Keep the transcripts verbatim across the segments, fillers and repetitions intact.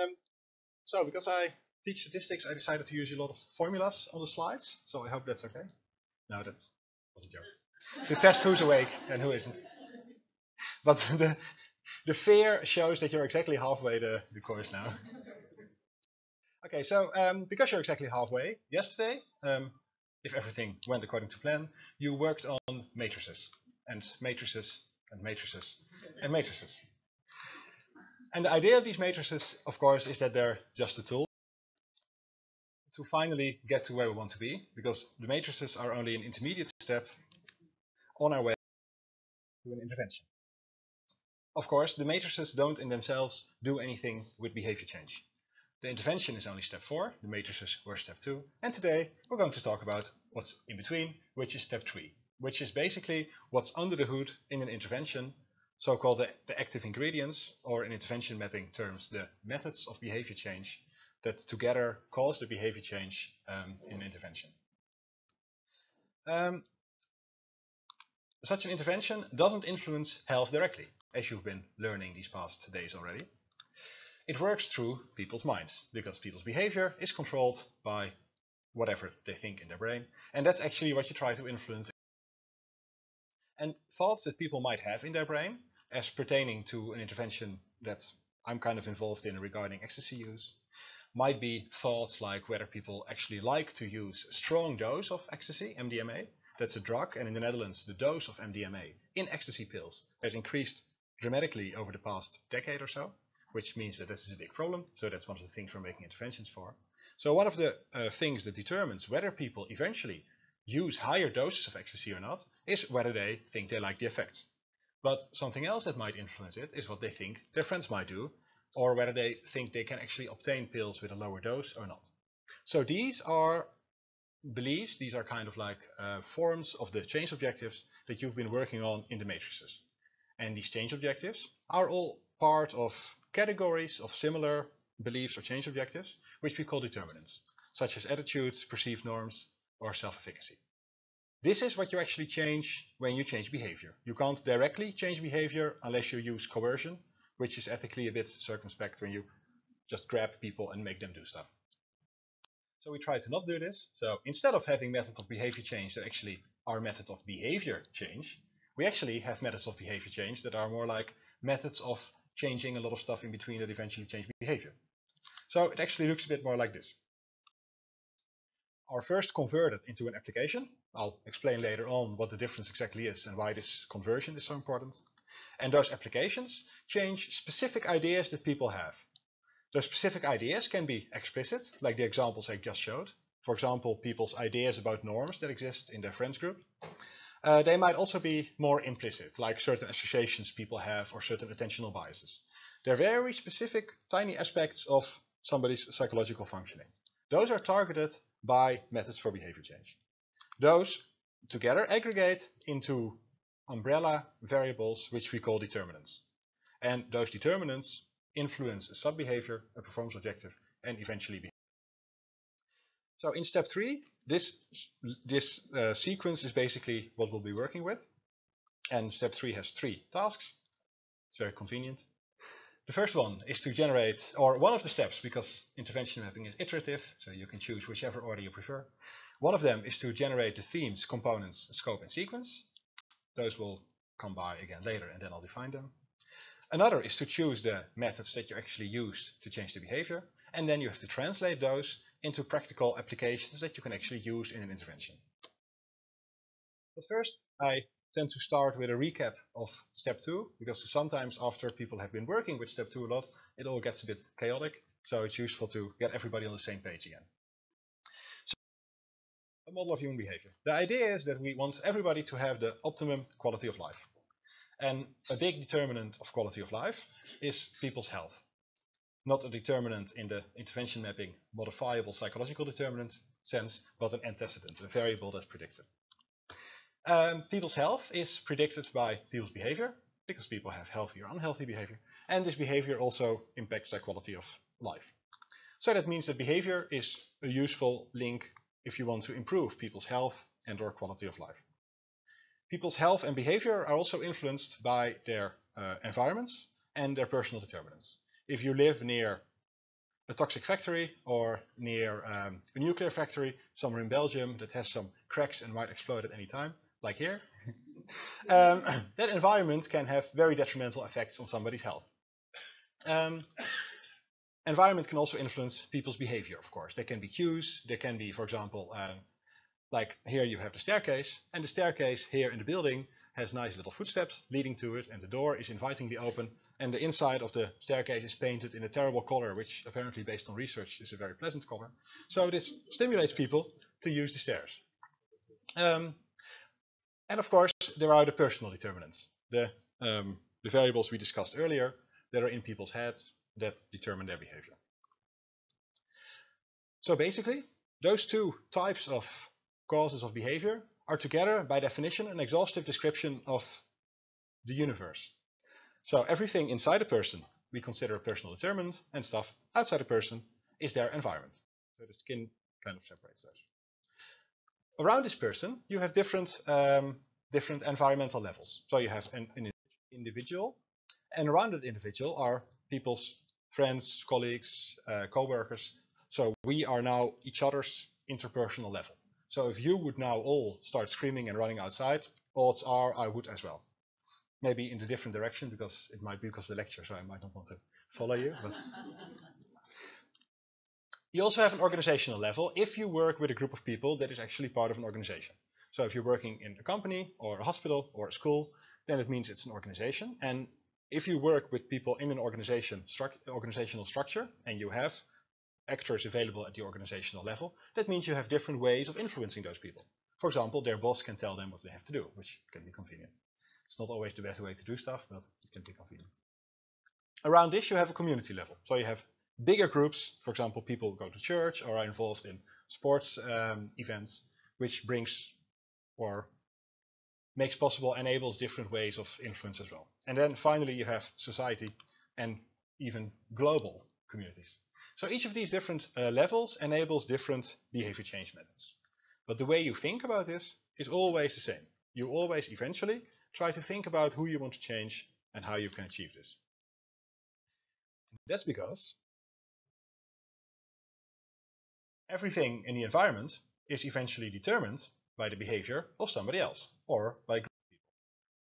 Um, so because I teach statistics, I decided to use a lot of formulas on the slides. So I hope that's okay. No, that was a joke. To test who's awake and who isn't. But the, the fear shows that you're exactly halfway the, the course now. Okay, so um, because you're exactly halfway, yesterday, um, if everything went according to plan, you worked on matrices, and matrices, and matrices, and matrices. And the idea of these matrices, of course, is that they're just a tool to finally get to where we want to be, because the matrices are only an intermediate step on our way to an intervention. Of course, the matrices don't in themselves do anything with behavior change. The intervention is only step four, the matrices were step two, and today we're going to talk about what's in between, which is step three, which is basically what's under the hood in an intervention, so-called the, the active ingredients, or in intervention mapping terms, the methods of behavior change that together cause the behavior change um, in an intervention. Um, such an intervention doesn't influence health directly, as you've been learning these past days already. It works through people's minds, because people's behavior is controlled by whatever they think in their brain, and that's actually what you try to influence. And thoughts that people might have in their brain, as pertaining to an intervention that I'm kind of involved in regarding ecstasy use, might be thoughts like whether people actually like to use strong dose of ecstasy, M D M A. That's a drug, and in the Netherlands, the dose of M D M A in ecstasy pills has increased dramatically over the past decade or so, which means that this is a big problem. So that's one of the things we're making interventions for. So one of the uh, things that determines whether people eventually use higher doses of ecstasy or not is whether they think they like the effects. But something else that might influence it is what they think their friends might do, or whether they think they can actually obtain pills with a lower dose or not. So these are beliefs, these are kind of like uh, forms of the change objectives that you've been working on in the matrices. And these change objectives are all part of categories of similar beliefs or change objectives, which we call determinants, such as attitudes, perceived norms, or self-efficacy. This is what you actually change when you change behavior. You can't directly change behavior unless you use coercion, which is ethically a bit circumspect when you just grab people and make them do stuff. So we try to not do this. So instead of having methods of behavior change that actually are methods of behavior change, we actually have methods of behavior change that are more like methods of changing a lot of stuff in between that eventually change behavior. So it actually looks a bit more like this. Are first converted into an application. I'll explain later on what the difference exactly is and why this conversion is so important. And those applications change specific ideas that people have. Those specific ideas can be explicit, like the examples I just showed. For example, people's ideas about norms that exist in their friends group. Uh, they might also be more implicit, like certain associations people have or certain attentional biases. They're very specific, tiny aspects of somebody's psychological functioning. Those are targeted by methods for behavior change. Those together aggregate into umbrella variables, which we call determinants. And those determinants influence a sub-behavior, a performance objective, and eventually behavior. So in step three, This, this uh, sequence is basically what we'll be working with, and step three has three tasks. It's very convenient. The first one is to generate, or one of the steps, because intervention mapping is iterative, so you can choose whichever order you prefer. One of them is to generate the themes, components, scope, and sequence. Those will come by again later, and then I'll define them. Another is to choose the methods that you actually used to change the behavior, and then you have to translate those into practical applications that you can actually use in an intervention. But first, I tend to start with a recap of step two, because sometimes after people have been working with step two a lot, it all gets a bit chaotic, so it's useful to get everybody on the same page again. So, a model of human behavior. The idea is that we want everybody to have the optimum quality of life. And a big determinant of quality of life is people's health. Not a determinant in the intervention mapping modifiable psychological determinant sense, but an antecedent, a variable that's predicted. Um, people's health is predicted by people's behavior, because people have healthy or unhealthy behavior, and this behavior also impacts their quality of life. So that means that behavior is a useful link if you want to improve people's health and or quality of life. People's health and behavior are also influenced by their uh, environments and their personal determinants. If you live near a toxic factory or near um, a nuclear factory somewhere in Belgium that has some cracks and might explode at any time, like here, um, that environment can have very detrimental effects on somebody's health. Um, environment can also influence people's behavior, of course. There can be cues, there can be, for example, um, like here you have the staircase, and the staircase here in the building has nice little footsteps leading to it, and the door is invitingly open, and the inside of the staircase is painted in a terrible color, which apparently based on research is a very pleasant color. So this stimulates people to use the stairs. Um, and of course, there are the personal determinants, the, um, the variables we discussed earlier that are in people's heads that determine their behavior. So basically, those two types of causes of behavior are together, by definition, an exhaustive description of the universe. So everything inside a person we consider a personal determinant, and stuff outside a person is their environment. So the skin kind of separates those. Around this person, you have different, um, different environmental levels. So you have an, an individual, and around that individual are people's friends, colleagues, uh, co-workers. So we are now each other's interpersonal level. So if you would now all start screaming and running outside, odds are I would as well. Maybe in a different direction, because it might be because of the lecture, so I might not want to follow you. But you also have an organizational level if you work with a group of people that is actually part of an organization. So if you're working in a company or a hospital or a school, then it means it's an organization. And if you work with people in an organization struct organizational structure, and you have actors available at the organizational level, that means you have different ways of influencing those people. For example, their boss can tell them what they have to do, which can be convenient. It's not always the best way to do stuff, but it can be convenient. Around this, you have a community level. So you have bigger groups. For example, people go to church or are involved in sports um, events, which brings or makes possible, enables different ways of influence as well. And then finally, you have society and even global communities. So each of these different uh, levels enables different behavior change methods. But the way you think about this is always the same. You always eventually try to think about who you want to change and how you can achieve this. That's because everything in the environment is eventually determined by the behavior of somebody else or by group of people.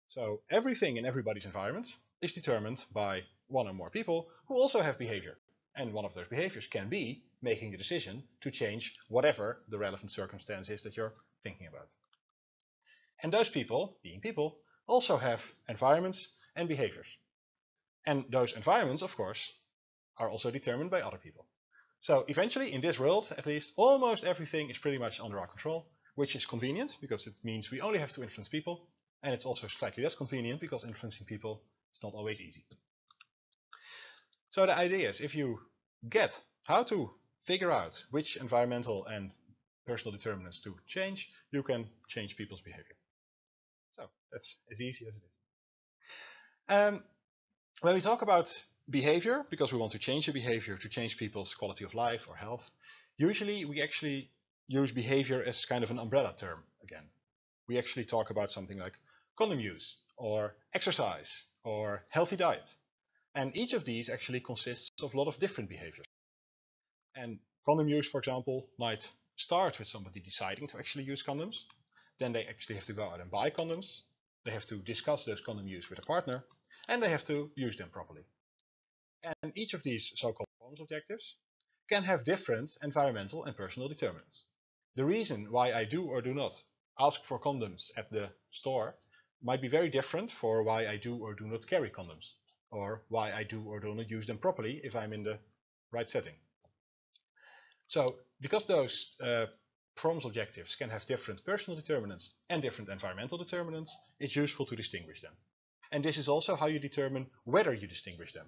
So everything in everybody's environment is determined by one or more people who also have behavior. And one of those behaviors can be making the decision to change whatever the relevant circumstance is that you're thinking about. And those people, being people, also have environments and behaviors. And those environments, of course, are also determined by other people. So eventually, in this world at least, almost everything is pretty much under our control, which is convenient because it means we only have to influence people. And it's also slightly less convenient because influencing people is not always easy. So the idea is, if you get how to figure out which environmental and personal determinants to change, you can change people's behavior. So that's as easy as it is. Um, when we talk about behavior, because we want to change the behavior to change people's quality of life or health, usually we actually use behavior as kind of an umbrella term again. We actually talk about something like condom use or exercise or healthy diet. And each of these actually consists of a lot of different behaviors. And condom use, for example, might start with somebody deciding to actually use condoms. Then they actually have to go out and buy condoms. They have to discuss those condom use with a partner, and they have to use them properly. And each of these so-called performance objectives can have different environmental and personal determinants. The reason why I do or do not ask for condoms at the store might be very different for why I do or do not carry condoms, or why I do or do not use them properly if I'm in the right setting. So because those uh, performance objectives can have different personal determinants and different environmental determinants, it's useful to distinguish them. And this is also how you determine whether you distinguish them.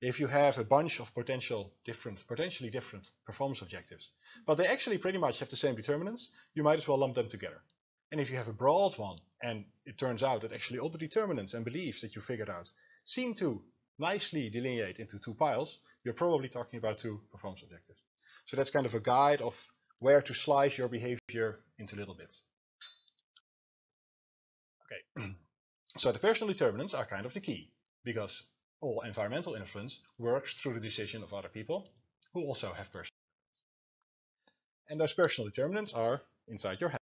If you have a bunch of potential different, potentially different performance objectives, but they actually pretty much have the same determinants, you might as well lump them together. And if you have a broad one, and it turns out that actually all the determinants and beliefs that you figured out seem to nicely delineate into two piles, you're probably talking about two performance objectives. So that's kind of a guide of where to slice your behavior into little bits. Okay, so the personal determinants are kind of the key, because all environmental influence works through the decision of other people, who also have personal determinants. And those personal determinants are inside your head.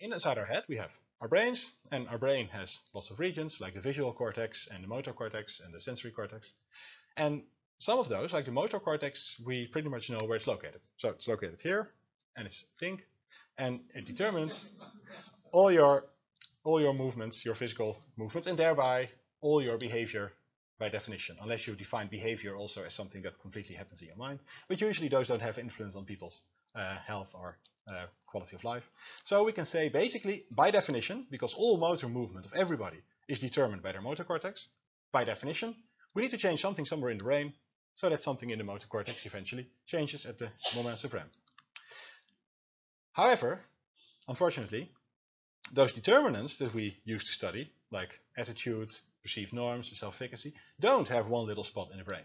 Inside our head we have our brains, and our brain has lots of regions like the visual cortex and the motor cortex and the sensory cortex. And some of those, like the motor cortex, we pretty much know where it's located. So it's located here, and it's pink, and it determines all your all your movements, your physical movements, and thereby all your behavior by definition, unless you define behavior also as something that completely happens in your mind. But usually those don't have influence on people's uh, health or uh, quality of life. So we can say basically, by definition, because all motor movement of everybody is determined by their motor cortex, by definition, we need to change something somewhere in the brain so that something in the motor cortex eventually changes at the moment supreme. However, unfortunately, those determinants that we used to study, like attitude, perceived norms, and self-efficacy, don't have one little spot in the brain.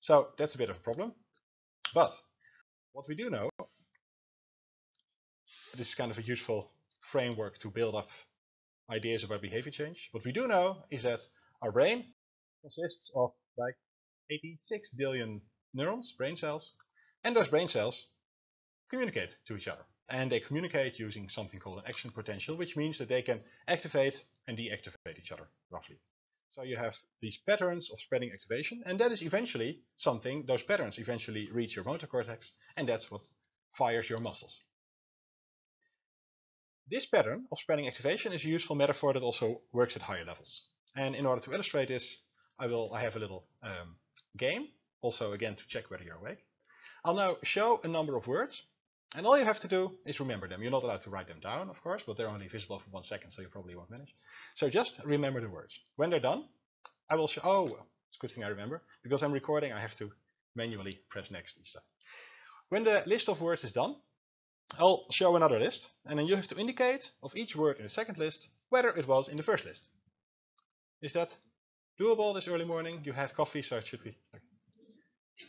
So that's a bit of a problem. But what we do know, this is kind of a useful framework to build up ideas about behavior change. What we do know is that our brain consists of like eighty-six billion neurons, brain cells, and those brain cells communicate to each other. And they communicate using something called an action potential, which means that they can activate and deactivate each other, roughly. So you have these patterns of spreading activation, and that is eventually something, those patterns eventually reach your motor cortex, and that's what fires your muscles. This pattern of spreading activation is a useful metaphor that also works at higher levels. And in order to illustrate this, I will I have a little um, game, also again to check whether you're awake. I'll now show a number of words. And all you have to do is remember them. You're not allowed to write them down, of course, but they're only visible for one second, so you probably won't manage. So just remember the words. When they're done, I will show... Oh, well, it's a good thing I remember. Because I'm recording, I have to manually press next each time. When the list of words is done, I'll show another list. And then you have to indicate of each word in the second list whether it was in the first list. Is that doable this early morning? You have coffee, so it should be...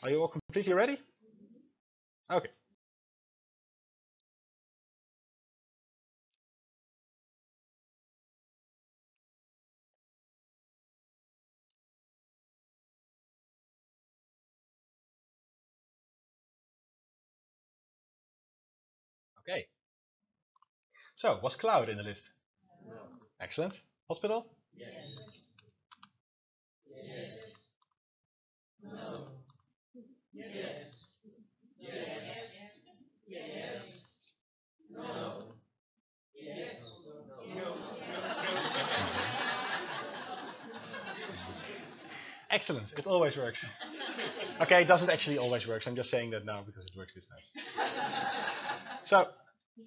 Are you all completely ready? Okay. Okay. So, was cloud in the list? No. Excellent. Hospital? Yes. Yes. No. Yes. Yes. Yes. No. Yes. No. Excellent. It always works. Okay, it doesn't actually always work. I'm just saying that now because it works this time. So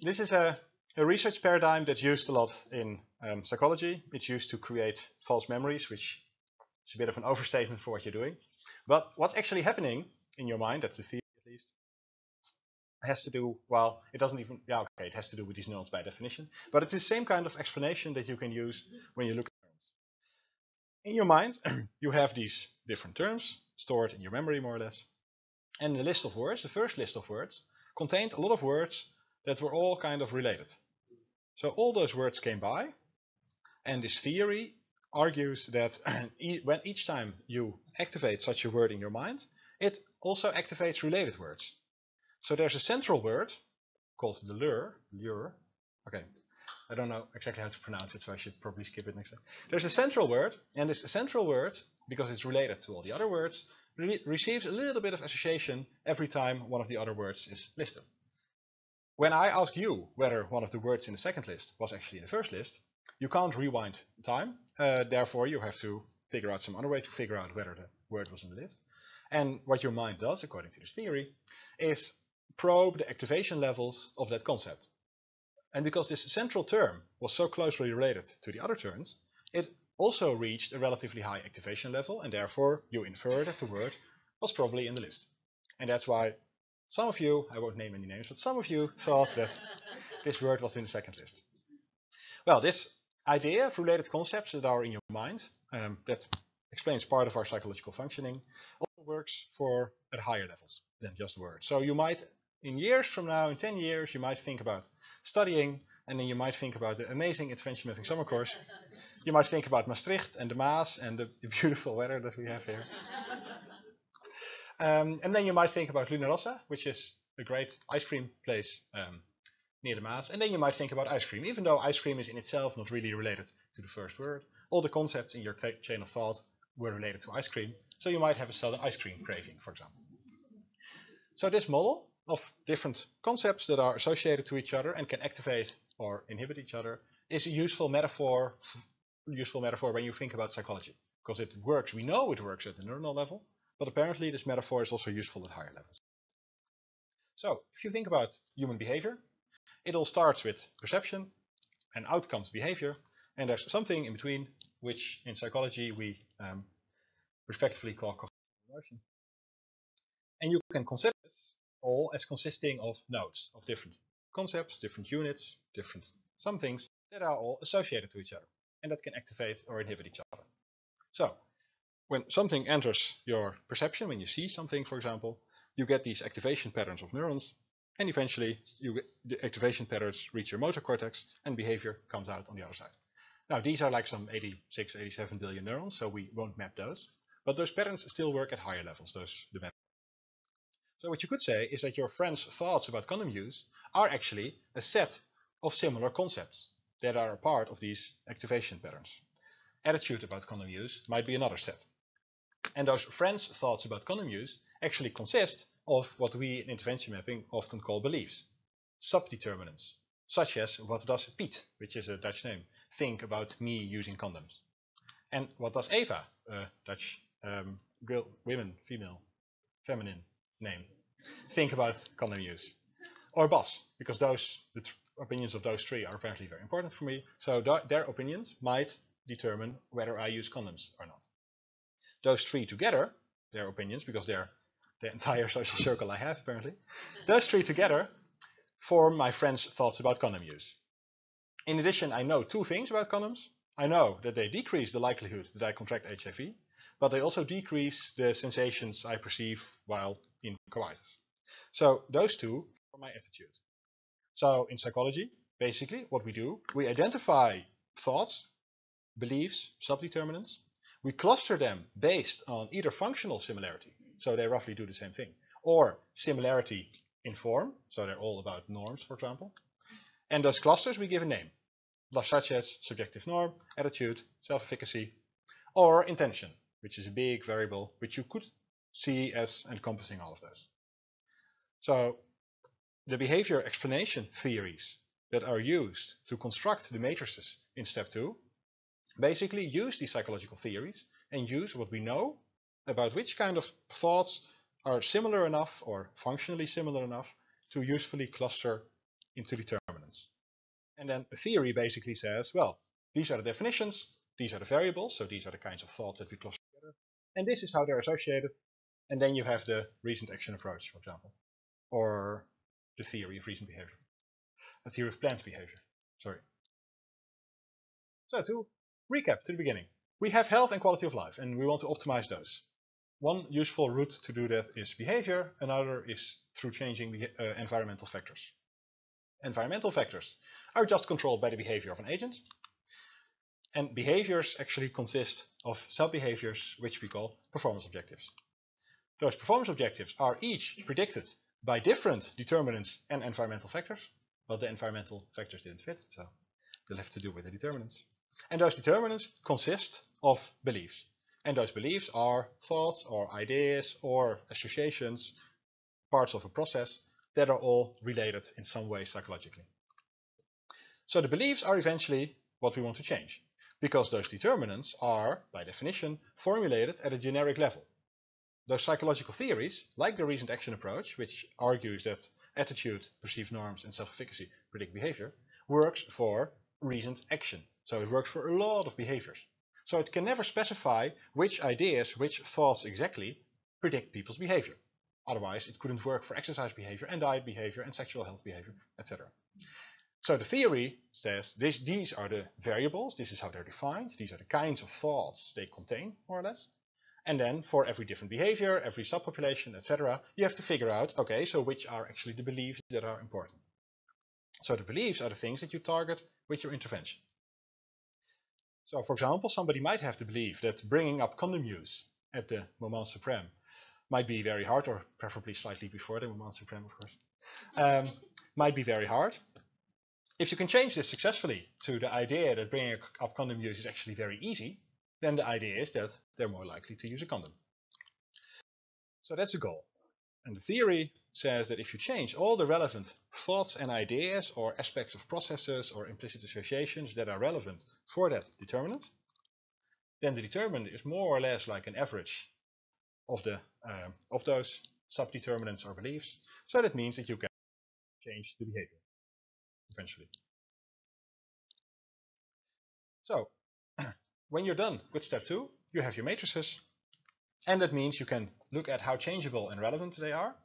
this is a, a research paradigm that's used a lot in um, psychology. It's used to create false memories, which is a bit of an overstatement for what you're doing. But what's actually happening in your mind, that's the theory at least, has to do, well, it doesn't even, yeah, okay, it has to do with these neurons by definition. But it's the same kind of explanation that you can use when you look at neurons. In your mind, you have these different terms stored in your memory, more or less. And the list of words, the first list of words, contained a lot of words that were all kind of related. So all those words came by, and this theory argues that e when each time you activate such a word in your mind, it also activates related words. So there's a central word called the lure. Lure. Okay, I don't know exactly how to pronounce it, so I should probably skip it next time. There's a central word, and this central word, because it's related to all the other words, receives a little bit of association every time one of the other words is listed. When I ask you whether one of the words in the second list was actually in the first list, you can't rewind time. Uh, therefore, you have to figure out some other way to figure out whether the word was in the list. And what your mind does, according to this theory, is probe the activation levels of that concept. And because this central term was so closely related to the other terms, it also reached a relatively high activation level, and therefore you infer that the word was probably in the list. And that's why some of you, I won't name any names, but some of you thought that this word was in the second list. Well, this idea of related concepts that are in your mind, um, that explains part of our psychological functioning, also works for at higher levels than just words. So you might, in years from now, in ten years, you might think about studying, and then you might think about the amazing Intervention Mapping summer course. You might think about Maastricht and the Maas and the, the beautiful weather that we have here. Um, and then you might think about Luna Rossa, which is a great ice cream place um, near the Maas. And then you might think about ice cream, even though ice cream is in itself not really related to the first word. All the concepts in your chain of thought were related to ice cream. So you might have a southern ice cream craving, for example. So this model of different concepts that are associated to each other and can activate or inhibit each other is a useful metaphor, useful metaphor when you think about psychology, because it works. We know it works at the neuronal level, but apparently this metaphor is also useful at higher levels. So if you think about human behavior, it all starts with perception and outcomes behavior, and there's something in between, which in psychology we um, respectfully call cognitive emotion. And you can consider this all as consisting of nodes of different concepts, different units, different some things that are all associated to each other and that can activate or inhibit each other. So when something enters your perception, when you see something, for example, you get these activation patterns of neurons, and eventually you get the activation patterns reach your motor cortex and behavior comes out on the other side. Now these are like some eighty-six, eighty-seven billion neurons, so we won't map those, but those patterns still work at higher levels, those the map. So what you could say is that your friend's thoughts about condom use are actually a set of similar concepts that are a part of these activation patterns. Attitude about condom use might be another set. And those friends' thoughts about condom use actually consist of what we in intervention mapping often call beliefs, subdeterminants, such as what does Piet, which is a Dutch name, think about me using condoms? And what does Eva, a Dutch um, girl, women, female, feminine, name, think about condom use? Or Bas, because those the th opinions of those three are apparently very important for me, so th their opinions might determine whether I use condoms or not. Those three together, their opinions, because they're the entire social circle I have apparently, those three together form my friend's thoughts about condom use. In addition, I know two things about condoms. I know that they decrease the likelihood that I contract H I V, but they also decrease the sensations I perceive while in coitus. So those two are my attitude. So in psychology, basically what we do, we identify thoughts, beliefs, subdeterminants. We cluster them based on either functional similarity, so they roughly do the same thing, or similarity in form, so they're all about norms, for example. And those clusters we give a name, such as subjective norm, attitude, self-efficacy, or intention, which is a big variable, which you could see as encompassing all of those. So the behavior explanation theories that are used to construct the matrices in step two basically use these psychological theories and use what we know about which kind of thoughts are similar enough or functionally similar enough to usefully cluster into determinants. And then a theory basically says, well, these are the definitions, these are the variables, so these are the kinds of thoughts that we cluster together, and this is how they're associated. And then you have the recent action approach, for example, or the theory of recent behavior, a theory of planned behavior, sorry. So to recap to the beginning, we have health and quality of life, and we want to optimize those. One useful route to do that is behavior, another is through changing the uh, environmental factors. Environmental factors are just controlled by the behavior of an agent, and behaviors actually consist of sub-behaviors, which we call performance objectives. Those performance objectives are each predicted by different determinants and environmental factors, but the environmental factors didn't fit, so they'll have to do with the determinants. And those determinants consist of beliefs, and those beliefs are thoughts or ideas or associations, parts of a process that are all related in some way psychologically. So the beliefs are eventually what we want to change, because those determinants are, by definition, formulated at a generic level. Those psychological theories, like the recent action approach, which argues that attitude, perceived norms, and self-efficacy predict behavior, works for recent action. So it works for a lot of behaviors. So it can never specify which ideas, which thoughts exactly predict people's behavior. Otherwise, it couldn't work for exercise behavior and diet behavior and sexual health behavior, et cetera. So the theory says this, these are the variables, this is how they're defined, these are the kinds of thoughts they contain, more or less. And then for every different behavior, every subpopulation, et cetera, you have to figure out, okay, so which are actually the beliefs that are important. So the beliefs are the things that you target with your intervention. So for example, somebody might have the belief that bringing up condom use at the moment supreme might be very hard, or preferably slightly before they were non-supreme, of course, um, might be very hard. If you can change this successfully to the idea that bringing up condom use is actually very easy, then the idea is that they're more likely to use a condom. So that's the goal. And the theory says that if you change all the relevant thoughts and ideas or aspects of processes or implicit associations that are relevant for that determinant, then the determinant is more or less like an average of, the, um, of those subdeterminants or beliefs. So that means that you can change the behavior eventually. So when you're done with step two, you have your matrices, and that means you can look at how changeable and relevant they are.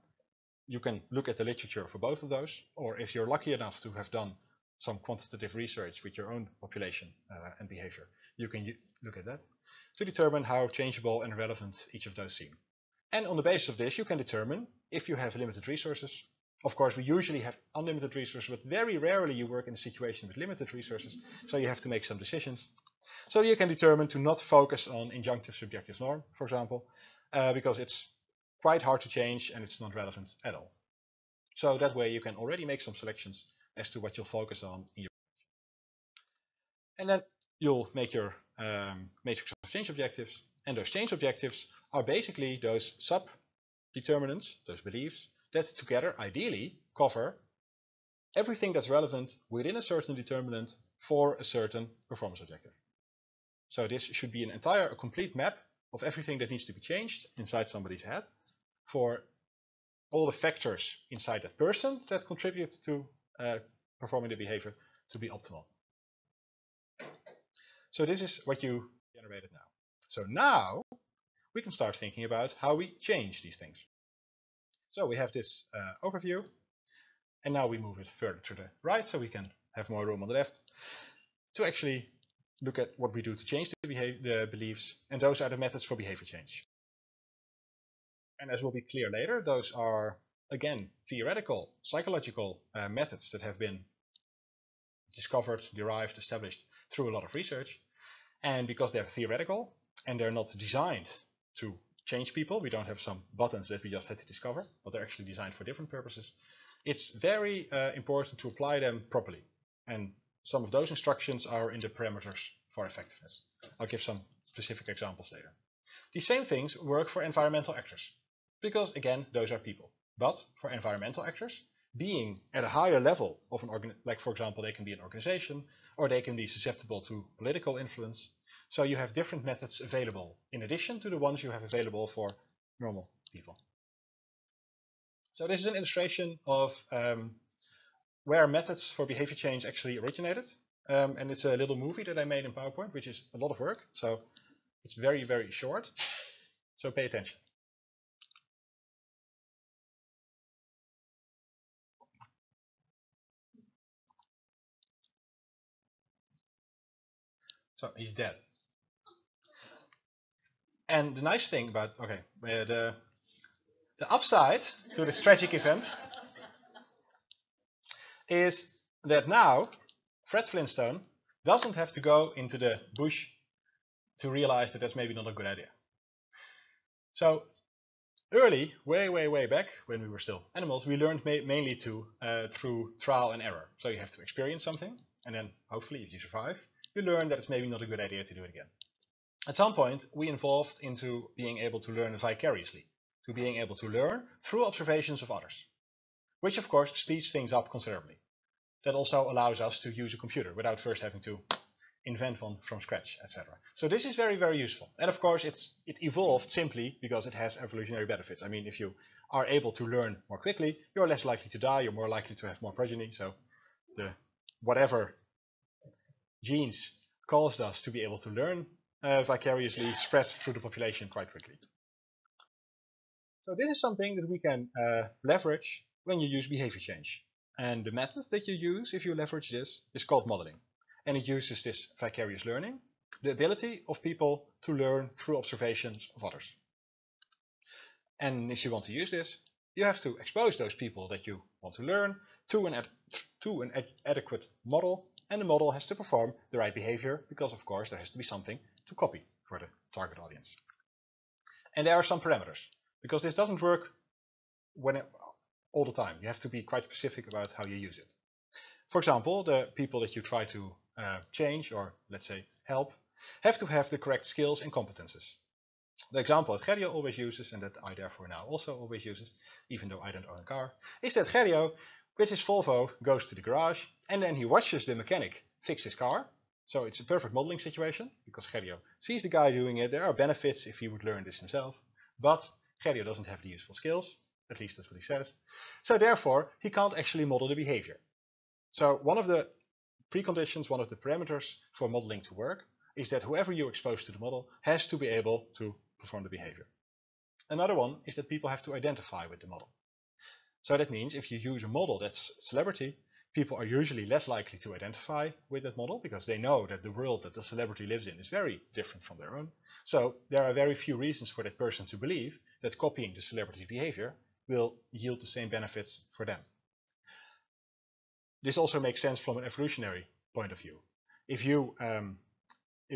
You can look at the literature for both of those, or if you're lucky enough to have done some quantitative research with your own population uh, and behavior, you can look at that to determine how changeable and relevant each of those seem. And on the basis of this, you can determine if you have limited resources. Of course, we usually have unlimited resources, but very rarely you work in a situation with limited resources, so you have to make some decisions. So you can determine to not focus on injunctive subjective norm, for example, uh, because it's quite hard to change and it's not relevant at all. So that way you can already make some selections as to what you'll focus on in your. And then you'll make your um, matrix of change objectives, and those change objectives are basically those sub-determinants, those beliefs, that together ideally cover everything that's relevant within a certain determinant for a certain performance objective. So this should be an entire, a complete map of everything that needs to be changed inside somebody's head for all the factors inside that person that contribute to uh, performing the behavior to be optimal. So this is what you generated now. So now we can start thinking about how we change these things. So we have this uh, overview, and now we move it further to the right so we can have more room on the left to actually look at what we do to change the, behavior, the beliefs, and those are the methods for behavior change. And as will be clear later, those are, again, theoretical, psychological uh, methods that have been discovered, derived, established through a lot of research. And because they're theoretical and they're not designed to change people, we don't have some buttons that we just had to discover, but they're actually designed for different purposes. It's very uh, important to apply them properly, and some of those instructions are in the parameters for effectiveness. I'll give some specific examples later. These same things work for environmental actors, because again, those are people. But for environmental actors, being at a higher level of an organ, like for example, they can be an organization, or they can be susceptible to political influence. So you have different methods available in addition to the ones you have available for normal people. So this is an illustration of um, where methods for behavior change actually originated. Um, and it's a little movie that I made in PowerPoint, which is a lot of work. So it's very, very short. So pay attention. So he's dead. And the nice thing about, okay, uh, the, the upside to this tragic event is that now Fred Flintstone doesn't have to go into the bush to realize that that's maybe not a good idea. So early, way, way, way back, when we were still animals, we learned ma mainly to, uh, through trial and error. So you have to experience something, and then hopefully if you survive, you learn that it's maybe not a good idea to do it again. At some point, we evolved into being able to learn vicariously, to being able to learn through observations of others, which of course speeds things up considerably. That also allows us to use a computer without first having to invent one from scratch, et cetera. So this is very, very useful. And of course, it's, it evolved simply because it has evolutionary benefits. I mean, if you are able to learn more quickly, you're less likely to die, you're more likely to have more progeny. So the whatever genes caused us to be able to learn Uh, vicariously spread through the population quite quickly. So this is something that we can uh, leverage when you use behavior change. And the method that you use if you leverage this is called modeling. And it uses this vicarious learning, the ability of people to learn through observations of others. And if you want to use this, you have to expose those people that you want to learn to an, ad to an ad adequate model, and the model has to perform the right behavior because of course there has to be something to copy for the target audience. And there are some parameters. because this doesn't work when it, all the time. You have to be quite specific about how you use it. For example, the people that you try to uh, change or, let's say, help, have to have the correct skills and competences. The example that Gerrio always uses, and that I therefore now also always uses, even though I don't own a car, is that Gerrio, which is Volvo, goes to the garage and then he watches the mechanic fix his car. So it's a perfect modeling situation, because Gerrio sees the guy doing it. There are benefits if he would learn this himself, but Gerrio doesn't have the useful skills, at least that's what he says. So therefore, he can't actually model the behavior. So one of the preconditions, one of the parameters for modeling to work, is that whoever you expose to the model has to be able to perform the behavior. Another one is that people have to identify with the model. So that means if you use a model that's celebrity, people are usually less likely to identify with that model, because they know that the world that the celebrity lives in is very different from their own. So there are very few reasons for that person to believe that copying the celebrity's behavior will yield the same benefits for them. This also makes sense from an evolutionary point of view. If you um,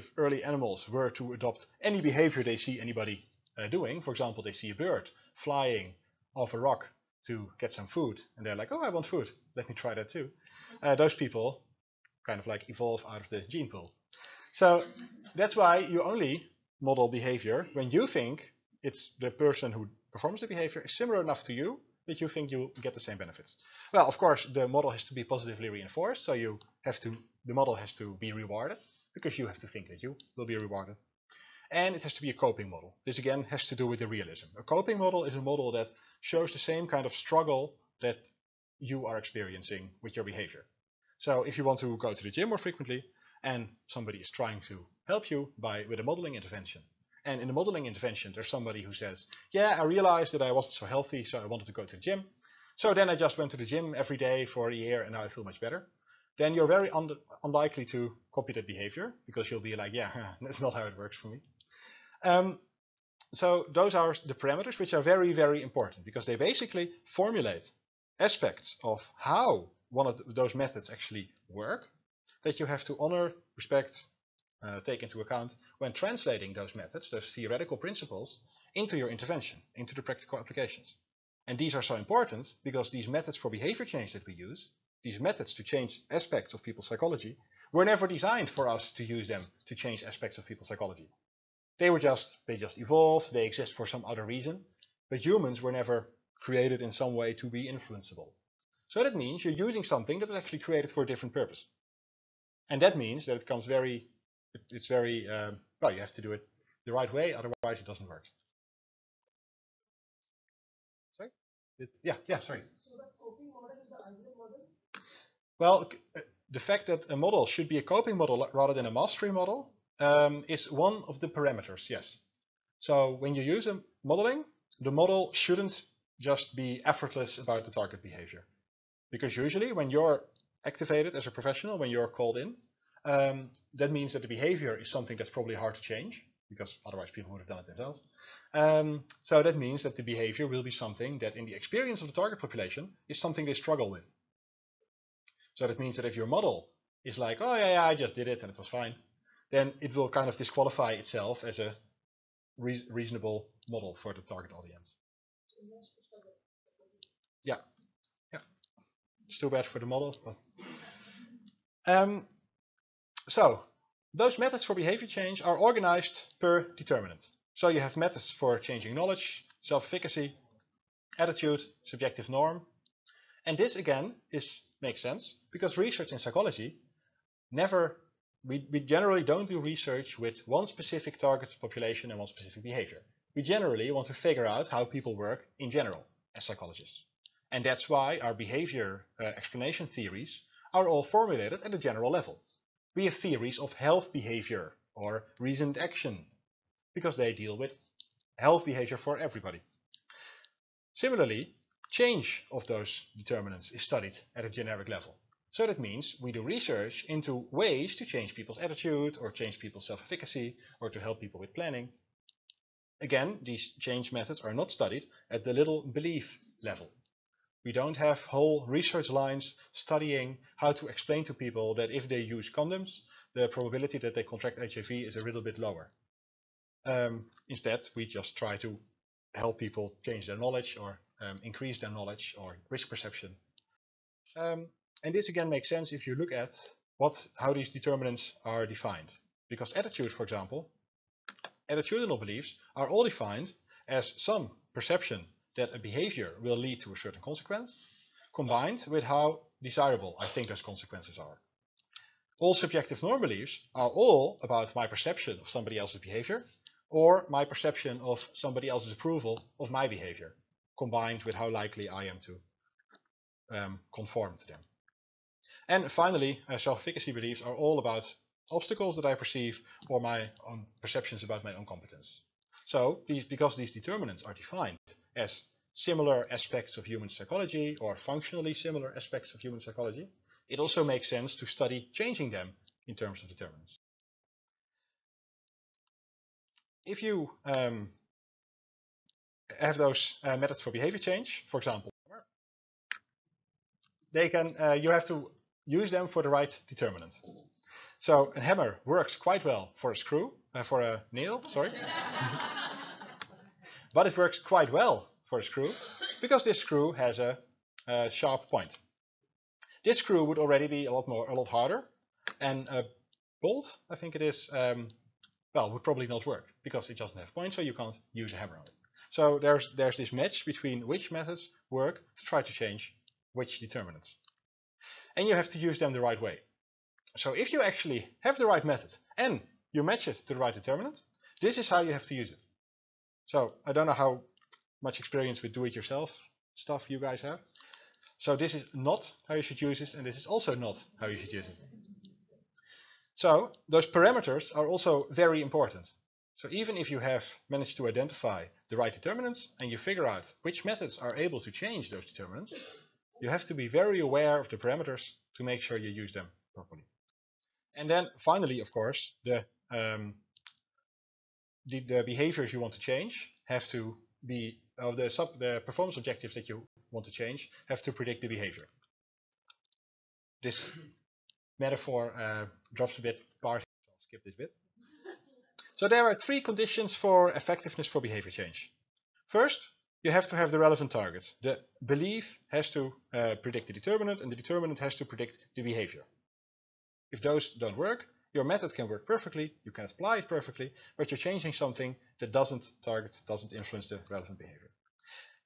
If early animals were to adopt any behavior they see anybody uh, doing, for example, they see a bird flying off a rock to get some food, and they're like, oh, I want food, let me try that too. Uh, those people kind of like evolve out of the gene pool. So that's why you only model behavior when you think it's the person who performs the behavior is similar enough to you that you think you'll get the same benefits. Well, of course, the model has to be positively reinforced, so you have to, the model has to be rewarded, because you have to think that you will be rewarded. And it has to be a coping model. This again has to do with the realism. A coping model is a model that shows the same kind of struggle that you are experiencing with your behavior. So if you want to go to the gym more frequently and somebody is trying to help you by with a modeling intervention, and in the modeling intervention there's somebody who says, yeah, I realized that I wasn't so healthy, so I wanted to go to the gym. So then I just went to the gym every day for a year and now I feel much better. Then you're very un unlikely to copy that behavior, because you'll be like, yeah, that's not how it works for me. Um, so those are the parameters, which are very, very important, because they basically formulate aspects of how one of th those methods actually work, that you have to honor, respect, uh, take into account when translating those methods, those theoretical principles, into your intervention, into the practical applications. And these are so important because these methods for behavior change that we use, these methods to change aspects of people's psychology, were never designed for us to use them to change aspects of people's psychology. They were just, they just evolved, they exist for some other reason, but humans were never created in some way to be influenceable. So that means you're using something that was actually created for a different purpose. And that means that it comes very, it's very, um, well, you have to do it the right way, otherwise it doesn't work. Sorry? It, yeah, yeah, sorry. Well, the fact that a model should be a coping model rather than a mastery model um, is one of the parameters, yes. So when you use a modeling, the model shouldn't just be effortless about the target behavior. Because usually when you're activated as a professional, when you're called in, um, that means that the behavior is something that's probably hard to change, because otherwise people would have done it themselves. Um, so that means that the behavior will be something that in the experience of the target population is something they struggle with. So that means that if your model is like, oh yeah, yeah, I just did it and it was fine, then it will kind of disqualify itself as a re reasonable model for the target audience. Yeah, yeah, it's too bad for the model. But. Um, so those methods for behavior change are organized per determinant. So you have methods for changing knowledge, self-efficacy, attitude, subjective norm, and this again is makes sense, because research in psychology never, we, we generally don't do research with one specific target population and one specific behavior. We generally want to figure out how people work in general as psychologists. And that's why our behavior uh, explanation theories are all formulated at a general level. We have theories of health behavior or reasoned action, because they deal with health behavior for everybody. Similarly, change of those determinants is studied at a generic level. So that means we do research into ways to change people's attitude or change people's self-efficacy or to help people with planning. Again, these change methods are not studied at the little belief level. We don't have whole research lines studying how to explain to people that if they use condoms, the probability that they contract H I V is a little bit lower. Um, instead, we just try to help people change their knowledge or um, increase their knowledge or risk perception. Um, and this again makes sense if you look at what how these determinants are defined. Because attitude, for example, attitudinal beliefs are all defined as some perception that a behavior will lead to a certain consequence, combined with how desirable I think those consequences are. All subjective norm beliefs are all about my perception of somebody else's behavior, or my perception of somebody else's approval of my behavior, combined with how likely I am to um, conform to them. And finally, uh, self-efficacy beliefs are all about obstacles that I perceive or my own perceptions about my own competence. So, these, because these determinants are defined as similar aspects of human psychology or functionally similar aspects of human psychology, it also makes sense to study changing them in terms of determinants. If you um, have those uh, methods for behavior change, for example, they can uh, you have to use them for the right determinant. So a hammer works quite well for a screw, uh, for a nail, sorry. But it works quite well for a screw because this screw has a, a sharp point. This screw would already be a lot more, a lot harder, and a bolt, I think it is, um, well, would probably not work because it doesn't have points, so you can't use a hammer on it. So there's there's this match between which methods work to try to change which determinants, and you have to use them the right way. So if you actually have the right method and you match it to the right determinant, this is how you have to use it. So I don't know how much experience with do-it-yourself stuff you guys have. So this is not how you should use this, and this is also not how you should use it. So those parameters are also very important. So even if you have managed to identify the right determinants and you figure out which methods are able to change those determinants, you have to be very aware of the parameters to make sure you use them properly. And then finally, of course, the, um, the, the behaviors you want to change have to be, uh, the, sub, the performance objectives that you want to change have to predict the behavior. This metaphor uh, drops a bit apart. I'll skip this bit. So there are three conditions for effectiveness for behavior change. First, you have to have the relevant target. The belief has to uh, predict the determinant, and the determinant has to predict the behavior. If those don't work, your method can work perfectly, you can apply it perfectly, but you're changing something that doesn't target, doesn't influence the relevant behavior.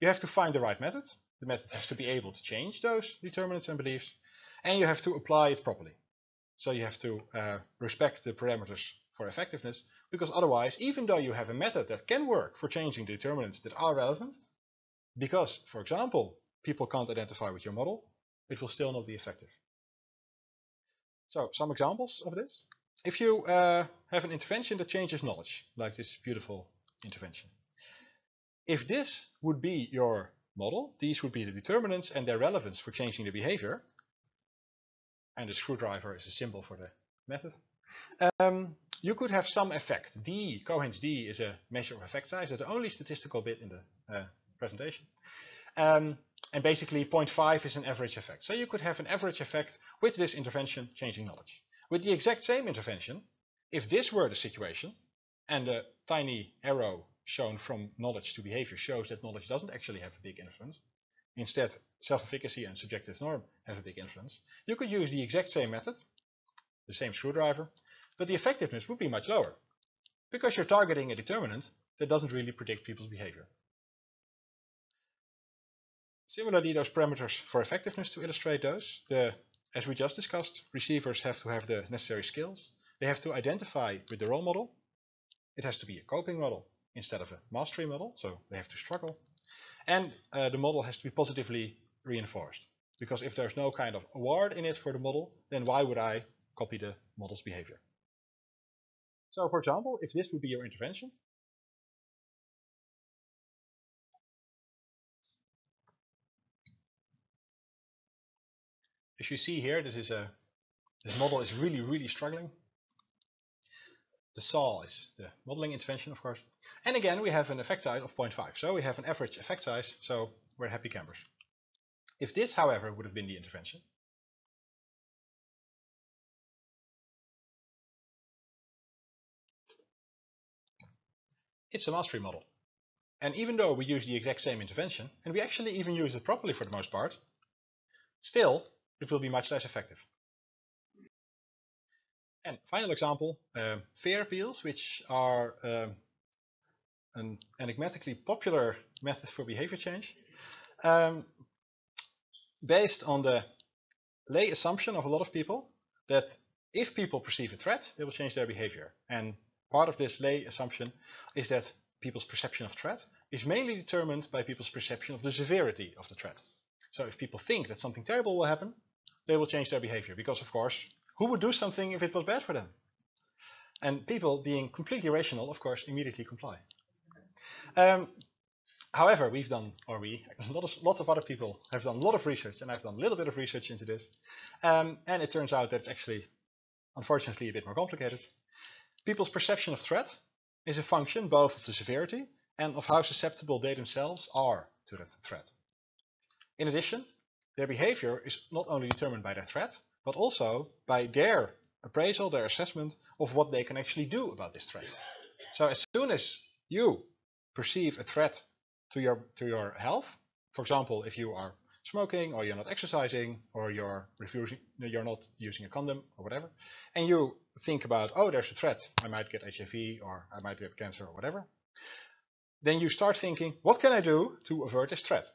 You have to find the right method. The method has to be able to change those determinants and beliefs, and you have to apply it properly. So you have to uh, respect the parameters for effectiveness, because otherwise, even though you have a method that can work for changing the determinants that are relevant, because, for example, people can't identify with your model, it will still not be effective. So some examples of this. If you uh, have an intervention that changes knowledge, like this beautiful intervention. If this would be your model, these would be the determinants and their relevance for changing the behavior, and the screwdriver is a symbol for the method, um, you could have some effect. D, Cohen's D is a measure of effect size. That's the only statistical bit in the uh, presentation. Um, And basically zero point five is an average effect. So you could have an average effect with this intervention changing knowledge. With the exact same intervention, if this were the situation, and the tiny arrow shown from knowledge to behavior shows that knowledge doesn't actually have a big influence, instead self-efficacy and subjective norm have a big influence, you could use the exact same method, the same screwdriver, but the effectiveness would be much lower, because you're targeting a determinant that doesn't really predict people's behavior. Similarly, those parameters for effectiveness, to illustrate those, the, as we just discussed, receivers have to have the necessary skills. They have to identify with the role model. It has to be a coping model instead of a mastery model, so they have to struggle. And uh, the model has to be positively reinforced, because if there's no kind of award in it for the model, then why would I copy the model's behavior? So, for example, if this would be your intervention, as you see here, this is a this model is really, really struggling. The saw is the modeling intervention, of course. And again, we have an effect size of zero point five. So we have an average effect size, so we're happy campers. If this, however, would have been the intervention, it's a mastery model. And even though we use the exact same intervention, and we actually even use it properly for the most part, still it will be much less effective. And final example, uh, fear appeals, which are uh, an enigmatically popular method for behavior change, um, based on the lay assumption of a lot of people that if people perceive a threat, they will change their behavior. And part of this lay assumption is that people's perception of threat is mainly determined by people's perception of the severity of the threat. So if people think that something terrible will happen, they will change their behavior, because of course, who would do something if it was bad for them? And people, being completely rational, of course, immediately comply. Um, however, we've done, or we, a lot of, lots of other people have done a lot of research, and I've done a little bit of research into this, um, and it turns out that it's actually, unfortunately, a bit more complicated. People's perception of threat is a function both of the severity and of how susceptible they themselves are to that threat. In addition, their behavior is not only determined by their threat, but also by their appraisal, their assessment of what they can actually do about this threat. So as soon as you perceive a threat to your, to your health, for example, if you are smoking, or you're not exercising, or you're refusing, you're not using a condom, or whatever, and you think about, oh, there's a threat, I might get H I V, or I might get cancer, or whatever, then you start thinking, what can I do to avert this threat?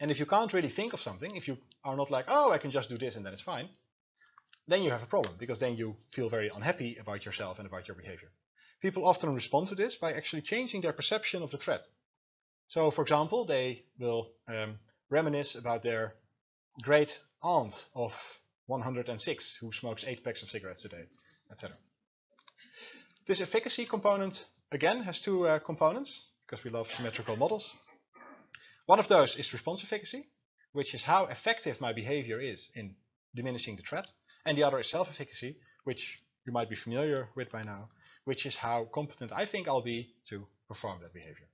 And if you can't really think of something, if you are not like, oh, I can just do this and then it's fine, then you have a problem, because then you feel very unhappy about yourself and about your behavior. People often respond to this by actually changing their perception of the threat. So, for example, they will um, reminisce about their great aunt of one hundred and six who smokes eight packs of cigarettes a day, et cetera. This efficacy component, again, has two uh, components, because we love symmetrical models. One of those is response efficacy, which is how effective my behavior is in diminishing the threat. And the other is self-efficacy, which you might be familiar with by now, which is how competent I think I'll be to perform that behavior.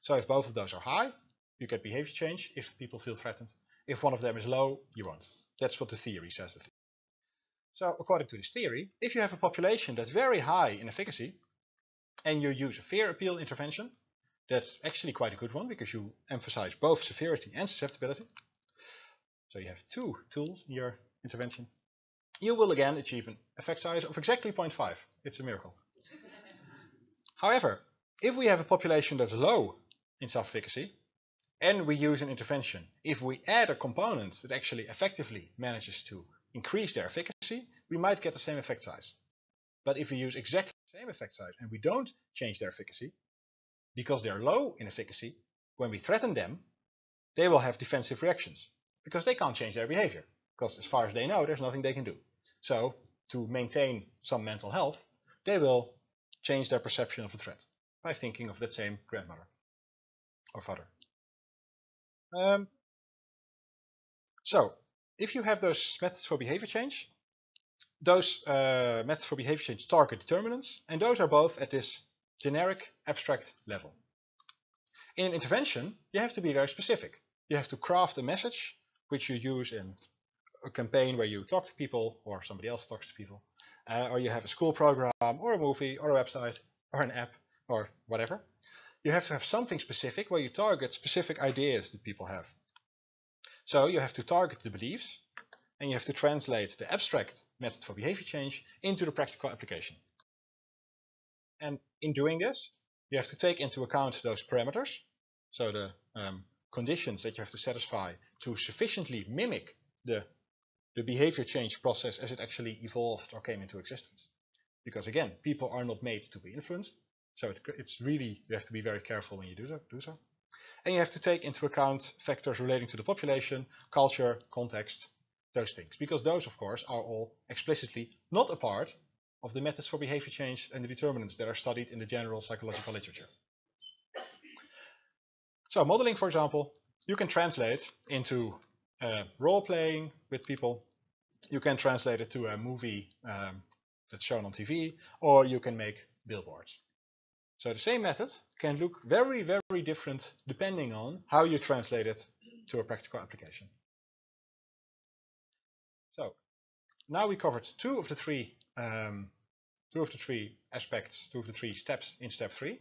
So if both of those are high, you get behavior change if people feel threatened. If one of them is low, you won't. That's what the theory says. So according to this theory, if you have a population that's very high in efficacy, and you use a fear appeal intervention, that's actually quite a good one, because you emphasize both severity and susceptibility. So you have two tools in your intervention. You will again achieve an effect size of exactly zero point five. It's a miracle. However, if we have a population that's low in self-efficacy, and we use an intervention, if we add a component that actually effectively manages to increase their efficacy, we might get the same effect size. But if we use exactly the same effect size and we don't change their efficacy, because they're low in efficacy, when we threaten them, they will have defensive reactions, because they can't change their behavior, because as far as they know, there's nothing they can do. So, to maintain some mental health, they will change their perception of the threat by thinking of that same grandmother or father. Um, so, if you have those methods for behavior change, those uh, methods for behavior change target determinants, and those are both at this generic abstract level. In an intervention, you have to be very specific. You have to craft a message which you use in a campaign where you talk to people, or somebody else talks to people, uh, or you have a school program, or a movie, or a website, or an app, or whatever. You have to have something specific where you target specific ideas that people have. So you have to target the beliefs, and you have to translate the abstract method for behavior change into the practical application. And in doing this, you have to take into account those parameters, so the um, conditions that you have to satisfy to sufficiently mimic the, the behavior change process as it actually evolved or came into existence. Because again, people are not made to be influenced. So it, it's really, you have to be very careful when you do, that, do so. And you have to take into account factors relating to the population, culture, context, those things. Because those, of course, are all explicitly not a part of the methods for behavior change and the determinants that are studied in the general psychological literature. So modeling, for example, you can translate into uh, role-playing with people. You can translate it to a movie um, that's shown on T V, or you can make billboards. So the same method can look very, very different depending on how you translate it to a practical application. So now we covered two of the three, um, two of the three aspects, two of the three steps in step three.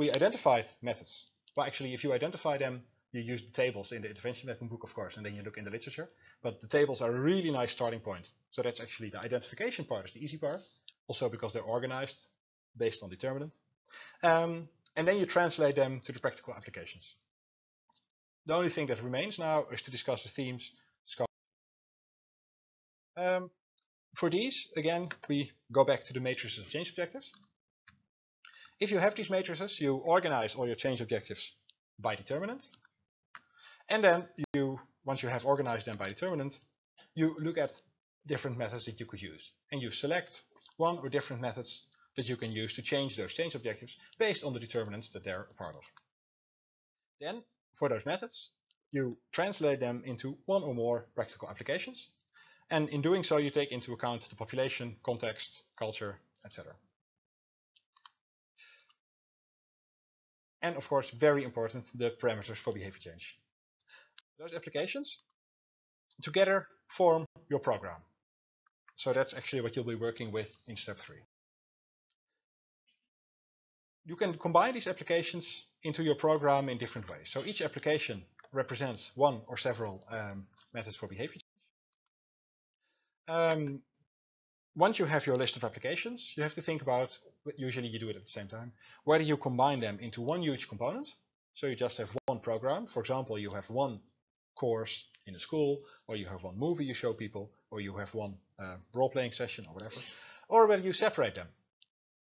we identified methods. Well, actually, if you identify them, you use the tables in the intervention mapping book, of course, and then you look in the literature. But the tables are a really nice starting point. So that's actually the identification part is the easy part, also because they're organized based on determinant. Um, and then you translate them to the practical applications. The only thing that remains now is to discuss the themes. Um, for these, again, we go back to the matrices of change objectives. If you have these matrices, you organize all your change objectives by determinant. And then you, once you have organized them by determinant, you look at different methods that you could use. And you select one or different methods that you can use to change those change objectives based on the determinants that they're a part of. Then, for those methods, you translate them into one or more practical applications. And in doing so, you take into account the population, context, culture, et cetera. And of course, very important, the parameters for behavior change. Those applications together form your program. So that's actually what you'll be working with in step three. You can combine these applications into your program in different ways. So each application represents one or several um, methods for behavior change. Um, once you have your list of applications, you have to think about, usually you do it at the same time, whether you combine them into one huge component. So you just have one program. For example, you have one course in a school, or you have one movie you show people, or you have one uh, role-playing session or whatever, or whether you separate them.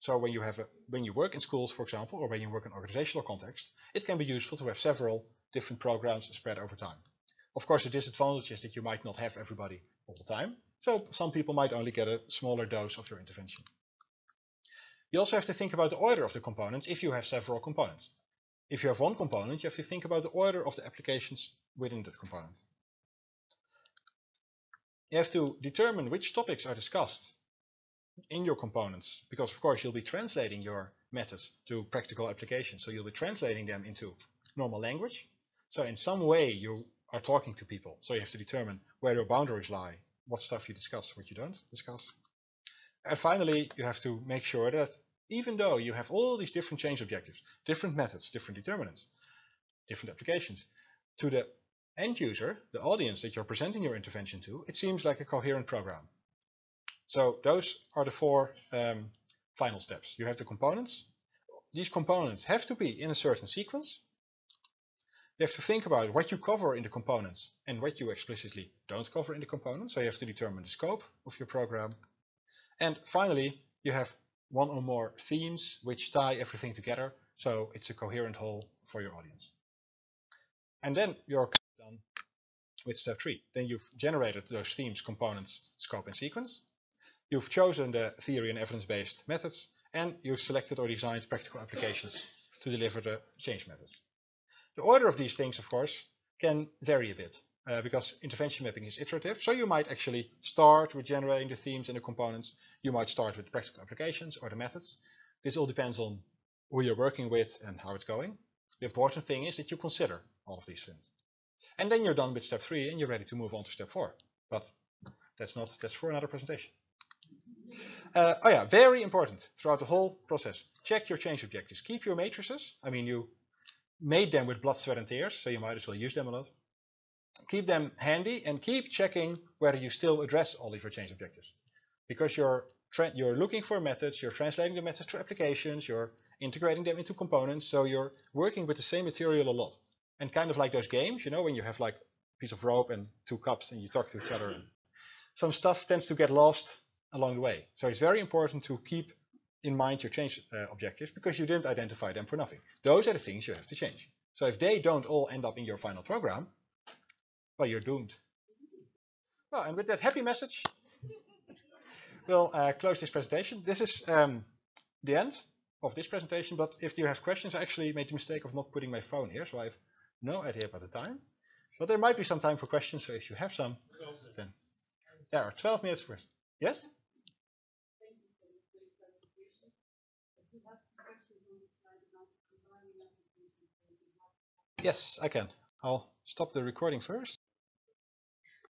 So when you have a, when you work in schools, for example, or when you work in organizational context, it can be useful to have several different programs spread over time. Of course, the disadvantage is that you might not have everybody all the time. So some people might only get a smaller dose of your intervention. You also have to think about the order of the components if you have several components. If you have one component, you have to think about the order of the applications within that component. You have to determine which topics are discussed in your components, because of course you'll be translating your methods to practical applications. So you'll be translating them into normal language. So in some way you are talking to people. So you have to determine where your boundaries lie, what stuff you discuss, what you don't discuss. And finally, you have to make sure that even though you have all these different change objectives, different methods, different determinants, different applications, to the end user, the audience that you're presenting your intervention to, it seems like a coherent program. So those are the four um, final steps. You have the components. These components have to be in a certain sequence. You have to think about what you cover in the components and what you explicitly don't cover in the components. So you have to determine the scope of your program. And finally, you have one or more themes which tie everything together. So it's a coherent whole for your audience. And then you're done with step three. Then you've generated those themes, components, scope, and sequence. You've chosen the theory and evidence-based methods, and you've selected or designed practical applications to deliver the change methods. The order of these things, of course, can vary a bit uh, because intervention mapping is iterative. So you might actually start with generating the themes and the components. You might start with practical applications or the methods. This all depends on who you're working with and how it's going. The important thing is that you consider all of these things. And then you're done with step three and you're ready to move on to step four. But that's not, that's for another presentation. Uh, oh yeah, very important throughout the whole process. Check your change objectives. Keep your matrices. I mean, you made them with blood, sweat and tears, so you might as well use them a lot. Keep them handy and keep checking whether you still address all of your change objectives. Because you're, you're looking for methods, you're translating the methods to applications, you're integrating them into components, so you're working with the same material a lot. And kind of like those games, you know, when you have like a piece of rope and two cups and you talk to each other. And some stuff tends to get lost along the way. So it's very important to keep in mind your change uh, objectives, because you didn't identify them for nothing. Those are the things you have to change. So if they don't all end up in your final program, well, you're doomed. Well, and with that happy message, we'll uh, close this presentation. This is um, the end of this presentation, but if you have questions, I actually made the mistake of not putting my phone here, so I have no idea about the time. But there might be some time for questions, so if you have some, then there are twelve minutes for questions. Yes? Yes, I can. I'll stop the recording first.